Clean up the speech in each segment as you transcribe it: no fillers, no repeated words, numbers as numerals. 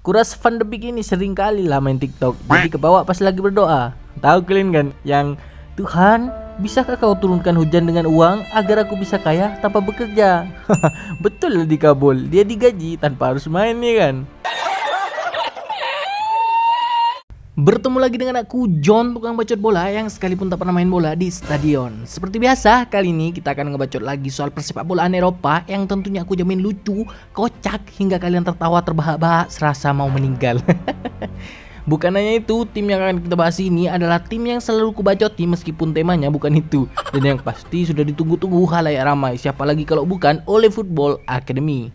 Kuras Van de Beek ini sering kali lah main TikTok, jadi kebawa pas lagi berdoa. Tahu kalian kan yang Tuhan, bisakah kau turunkan hujan dengan uang agar aku bisa kaya tanpa bekerja? Betul dikabul, dia digaji tanpa harus main ya kan. Bertemu lagi dengan aku, John tukang bacot bola yang sekalipun tak pernah main bola di stadion. Seperti biasa, kali ini kita akan ngebacot lagi soal persepak bolaan Eropa yang tentunya aku jamin lucu, kocak, hingga kalian tertawa terbahak-bahak serasa mau meninggal. Bukan hanya itu, tim yang akan kita bahas ini adalah tim yang selalu kubacoti meskipun temanya bukan itu. Dan yang pasti sudah ditunggu-tunggu halayak ramai, siapa lagi kalau bukan Ole Football Academy.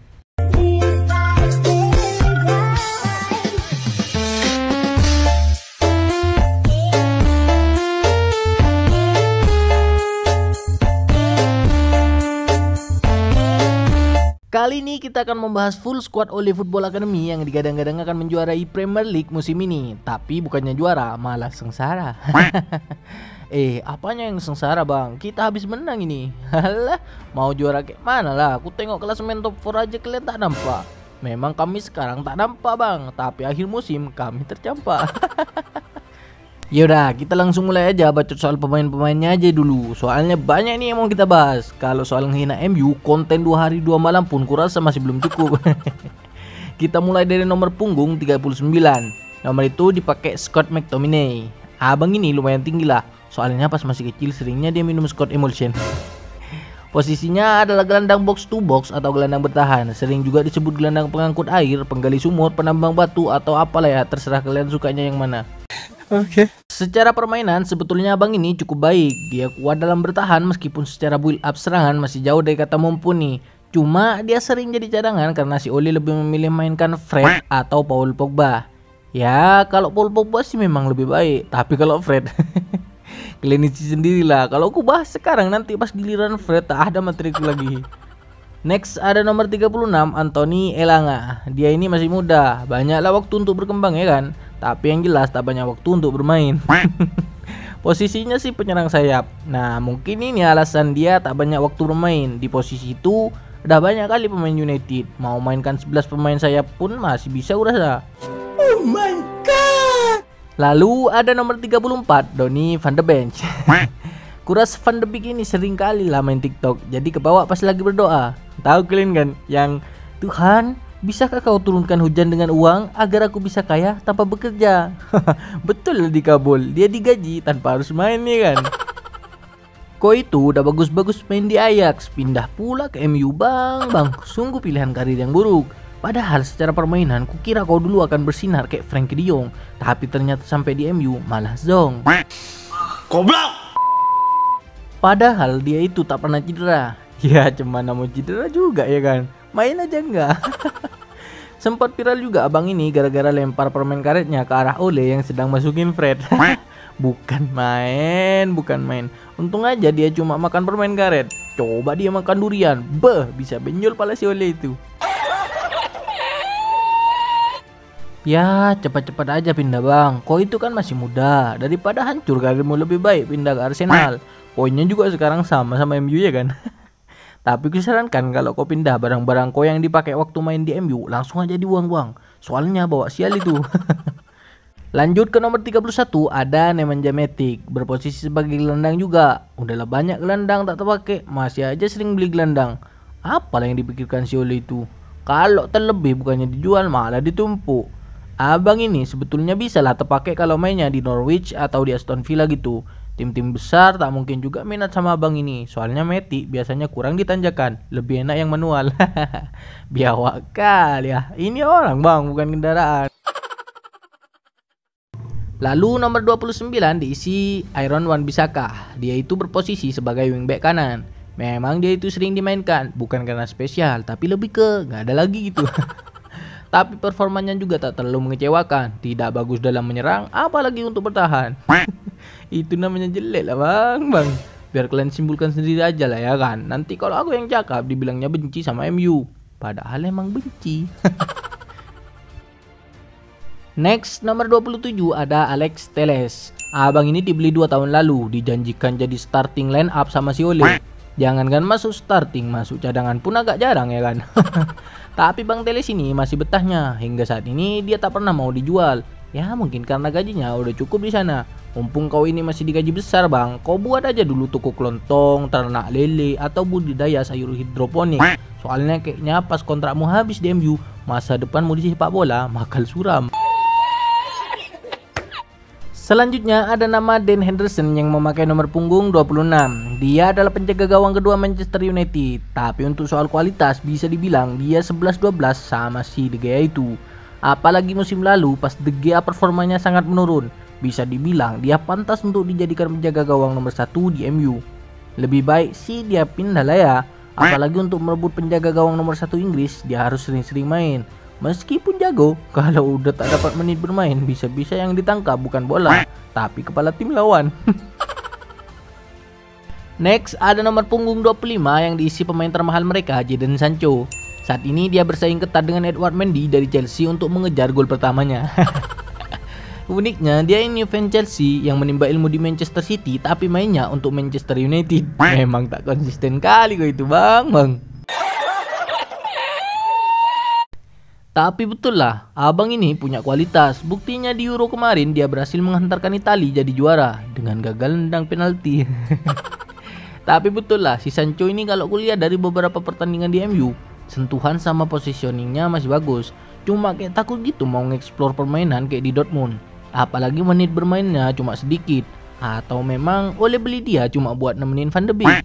Kali ini kita akan membahas full squad Ole Football Academy yang digadang-gadang akan menjuarai Premier League musim ini. Tapi bukannya juara, malah sengsara. Apanya yang sengsara bang? Kita habis menang ini. Halah, mau juara kayak mana lah? Aku tengok klasemen top 4 aja kalian tak nampak. Memang kami sekarang tak nampak bang, tapi akhir musim kami tercampak. Yaudah, kita langsung mulai aja bacot soal pemain-pemainnya aja dulu. Soalnya banyak nih yang mau kita bahas. Kalau soal ngehina MU, konten 2 hari 2 malam pun kurasa masih belum cukup. Kita mulai dari nomor punggung 39. Nomor itu dipakai Scott McTominay. Abang ini lumayan tinggi lah, soalnya pas masih kecil seringnya dia minum Scott Emulsion. Posisinya adalah gelandang box to box atau gelandang bertahan. Sering juga disebut gelandang pengangkut air, penggali sumur, penambang batu, atau apalah ya, terserah kalian sukanya yang mana. Oke. Secara permainan sebetulnya abang ini cukup baik. Dia kuat dalam bertahan meskipun secara build up serangan masih jauh dari kata mumpuni. Cuma dia sering jadi cadangan karena si Oli lebih memilih mainkan Fred atau Paul Pogba. Ya kalau Paul Pogba sih memang lebih baik, tapi kalau Fred kalian isi sendirilah. Kalau aku bahas sekarang nanti pas giliran Fred tak ada materiku lagi. Next ada nomor 36, Anthony Elanga. Dia ini masih muda, banyaklah waktu untuk berkembang ya kan. Tapi yang jelas tak banyak waktu untuk bermain. Posisinya sih penyerang sayap. Nah mungkin ini alasan dia tak banyak waktu bermain. Di posisi itu udah banyak kali pemain United. Mau mainkan 11 pemain sayap pun masih bisa urasa. Oh my god. Lalu ada nomor 34, Donny van de Beek. Kuras Van de Beek ini sering kali lah main TikTok, jadi kebawa pas lagi berdoa. Tahu kalian kan yang Tuhan, bisakah kau turunkan hujan dengan uang agar aku bisa kaya tanpa bekerja? Betul dikabul, dia digaji tanpa harus main ya kan. Kau itu udah bagus-bagus main di Ajax, pindah pula ke MU bang, sungguh pilihan karir yang buruk. Padahal secara permainan kukira kau dulu akan bersinar kayak Frank de Boer, tapi ternyata sampai di MU malah zong. Goblok. Padahal dia itu tak pernah cedera. Ya cuman mau cedera juga ya kan, main aja enggak. Sempat viral juga abang ini gara-gara lempar permen karetnya ke arah Ole yang sedang masukin Fred. Bukan main. Untung aja dia cuma makan permen karet. Coba dia makan durian, bisa benjol pala si Ole itu. Ya cepat-cepat aja pindah bang, kau itu kan masih muda. Daripada hancur karirmu lebih baik pindah ke Arsenal. Poinnya juga sekarang sama-sama MU ya kan. Tapi disarankan kalau kau pindah, barang-barang kau yang dipakai waktu main di MU langsung aja dibuang-buang, soalnya bawa sial itu. Lanjut ke nomor 31 ada Nemanja Matic. Berposisi sebagai gelandang juga. Udahlah banyak gelandang tak terpakai, masih aja sering beli gelandang. Apalah yang dipikirkan si Ole itu. Kalau terlebih bukannya dijual malah ditumpuk. Abang ini sebetulnya bisa lah terpakai kalau mainnya di Norwich atau di Aston Villa gitu. Tim-tim besar tak mungkin juga minat sama abang ini, soalnya Matic biasanya kurang ditanjakan, lebih enak yang manual. Biawak kali ya, ini orang bang bukan kendaraan. Lalu nomor 29 diisi Aaron Wan-Bissaka. Dia itu berposisi sebagai wingback kanan. Memang dia itu sering dimainkan, bukan karena spesial, tapi lebih ke nggak ada lagi gitu. Tapi performanya juga tak terlalu mengecewakan. Tidak bagus dalam menyerang, apalagi untuk bertahan. Itu namanya jelek lah bang. Biar kalian simpulkan sendiri aja lah ya kan. Nanti kalau aku yang cakap dibilangnya benci sama MU. Padahal emang benci. Next nomor 27 ada Alex Telles. Abang ini dibeli 2 tahun lalu. Dijanjikan jadi starting line up sama si Ole. Jangankan masuk starting, masuk cadangan pun agak jarang ya kan. Tapi Bang Telles ini masih betahnya. Hingga saat ini dia tak pernah mau dijual. Ya mungkin karena gajinya udah cukup di sana. Mumpung kau ini masih digaji besar Bang, kau buat aja dulu toko kelontong, ternak lele, atau budidaya sayur hidroponik. Soalnya kayaknya pas kontrakmu habis di MU, masa depanmu di sepak bola bakal suram. Selanjutnya ada nama Dan Henderson yang memakai nomor punggung 26. Dia adalah penjaga gawang kedua Manchester United. Tapi untuk soal kualitas bisa dibilang dia 11-12 sama si De Gea itu. Apalagi musim lalu pas De Gea performanya sangat menurun. Bisa dibilang dia pantas untuk dijadikan penjaga gawang nomor 1 di MU. Lebih baik sih dia pindah lah ya. Apalagi untuk merebut penjaga gawang nomor 1 Inggris dia harus sering-sering main. Meskipun jago, kalau udah tak dapat menit bermain, bisa-bisa yang ditangkap bukan bola, tapi kepala tim lawan. Next, ada nomor punggung 25 yang diisi pemain termahal mereka, Jadon Sancho. Saat ini dia bersaing ketat dengan Edward Mendy dari Chelsea untuk mengejar gol pertamanya. Uniknya, dia ini fan Chelsea yang menimba ilmu di Manchester City, tapi mainnya untuk Manchester United. Memang tak konsisten kali kok itu bang. Tapi betul lah, abang ini punya kualitas. Buktinya di Euro kemarin dia berhasil menghantarkan Italia jadi juara dengan gagal nendang penalti. Tapi betul lah, si Sancho ini kalau kuliah dari beberapa pertandingan di MU, sentuhan sama positioningnya masih bagus. Cuma kayak takut gitu mau nge-explore permainan kayak di Dortmund. Apalagi menit bermainnya cuma sedikit. Atau memang oleh beli dia cuma buat nemenin Van de Beek.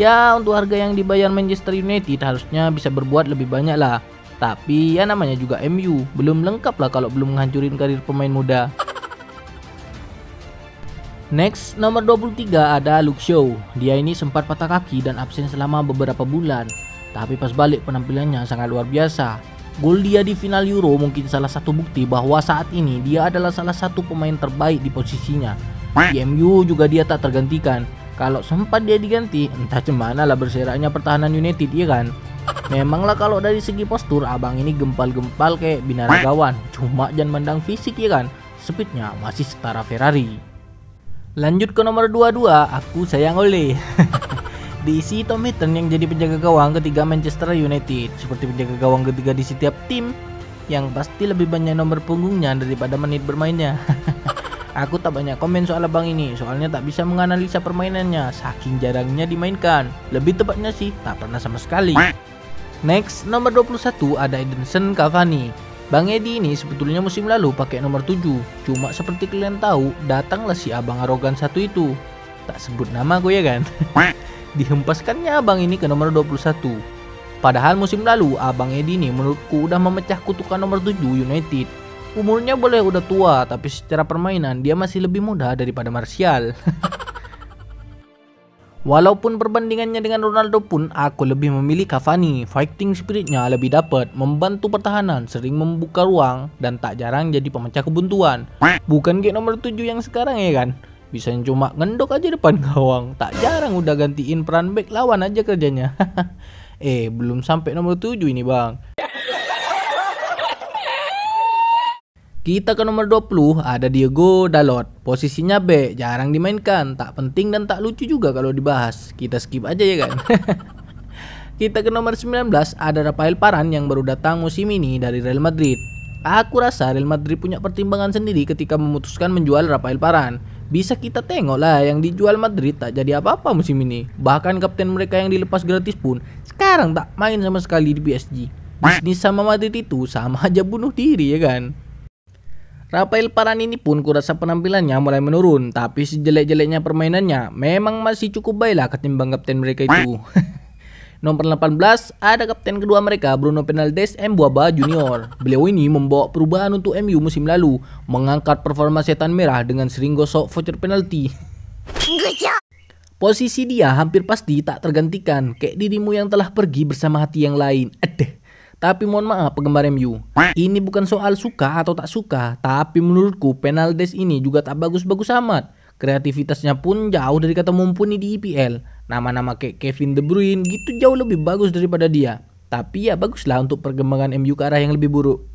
Ya untuk harga yang dibayar Manchester United harusnya bisa berbuat lebih banyak lah. Tapi ya namanya juga MU, belum lengkap lah kalau belum menghancurin karir pemain muda. Next, nomor 23 ada Luke Shaw. Dia ini sempat patah kaki dan absen selama beberapa bulan. Tapi pas balik penampilannya sangat luar biasa. Gol dia di final Euro mungkin salah satu bukti bahwa saat ini dia adalah salah satu pemain terbaik di posisinya. Di MU juga dia tak tergantikan. Kalau sempat dia diganti, entah cemana lah berseraknya pertahanan United ya kan. Memanglah kalau dari segi postur abang ini gempal-gempal kayak binaragawan. Cuma jangan mandang fisik ya kan, speednya masih setara Ferrari. Lanjut ke nomor 22, aku sayang Ole. Diisi Tom Heaton yang jadi penjaga gawang ketiga Manchester United. Seperti penjaga gawang ketiga di setiap tim, yang pasti lebih banyak nomor punggungnya daripada menit bermainnya. Aku tak banyak komen soal abang ini, soalnya tak bisa menganalisa permainannya, saking jarangnya dimainkan. Lebih tepatnya sih, tak pernah sama sekali. Next, nomor 21 ada Edinson Cavani. Bang Edi ini sebetulnya musim lalu pakai nomor 7. Cuma seperti kalian tahu, datanglah si abang arogan satu itu. Tak sebut nama gue ya kan. Dihempaskannya abang ini ke nomor 21. Padahal musim lalu, abang Edi ini menurutku udah memecah kutukan nomor 7 United. Umurnya boleh udah tua, tapi secara permainan dia masih lebih muda daripada Martial. Walaupun perbandingannya dengan Ronaldo pun, aku lebih memilih Cavani. Fighting spiritnya lebih dapat, membantu pertahanan, sering membuka ruang, dan tak jarang jadi pemecah kebuntuan. Bukan kayak nomor 7 yang sekarang ya kan? Bisa cuma ngendok aja depan gawang, tak jarang udah gantiin peran back lawan aja kerjanya. Belum sampai nomor 7 ini bang. Kita ke nomor 20 ada Diogo Dalot. Posisinya B, jarang dimainkan, tak penting dan tak lucu juga kalau dibahas. Kita skip aja ya kan. Kita ke nomor 19 ada Raphael Varane yang baru datang musim ini dari Real Madrid. Aku rasa Real Madrid punya pertimbangan sendiri ketika memutuskan menjual Raphael Varane. Bisa kita tengok lah yang dijual Madrid tak jadi apa-apa musim ini. Bahkan kapten mereka yang dilepas gratis pun sekarang tak main sama sekali di PSG. Bisnis sama Madrid itu sama aja bunuh diri ya kan. Raphael Varane ini pun kurasa penampilannya mulai menurun. Tapi sejelek-jeleknya permainannya memang masih cukup baiklah ketimbang kapten mereka itu. Nomor 18 ada kapten kedua mereka, Bruno Fernandes Mbwaba Junior. Beliau ini membawa perubahan untuk MU musim lalu, mengangkat performa setan merah dengan sering gosok voucher penalti. Posisi dia hampir pasti tak tergantikan, kayak dirimu yang telah pergi bersama hati yang lain. Tapi mohon maaf penggemar MU, ini bukan soal suka atau tak suka, tapi menurutku Fernandes ini juga tak bagus-bagus amat. Kreativitasnya pun jauh dari kata mumpuni di EPL. Nama-nama kayak Kevin De Bruyne gitu jauh lebih bagus daripada dia. Tapi ya baguslah untuk perkembangan MU ke arah yang lebih buruk.